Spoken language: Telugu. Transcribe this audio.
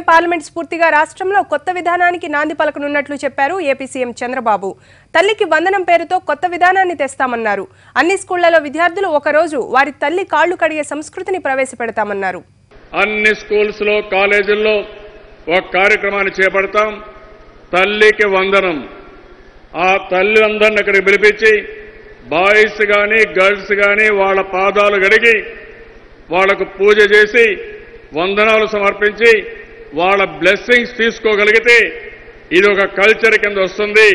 సీఎం పార్లమెంట్ స్ఫూర్తిగా రాష్ట్రంలో కొత్త విధానానికి నాంది పలకనున్నట్లు చెప్పారు ఏపీ సీఎం చంద్రబాబు. తల్లికి వందనం పేరుతో కొత్త విధానాన్ని తెస్తామన్నారు. అన్ని స్కూళ్లలో విద్యార్థులు ఒకరోజు వారి తల్లి కాళ్లు కడిగే సంస్కృతిని ప్రవేశపెడతామన్నారు. అన్ని స్కూల్స్ లో కాలేజీల్లో ఒక కార్యక్రమాన్ని చేపడతాం, తల్లికి వందనం. ఆ తల్లిలందరినీ అక్కడికి పిలిపించి బాయ్స్ కానీ గర్ల్స్ కానీ వాళ్ళ పాదాలు కడిగి వాళ్లకు పూజ చేసి వందనాలు సమర్పించి వాళ్ళ బ్లెస్సింగ్స్ తీసుకోగలిగితే ఇది ఒక కల్చర్ కింద వస్తుంది.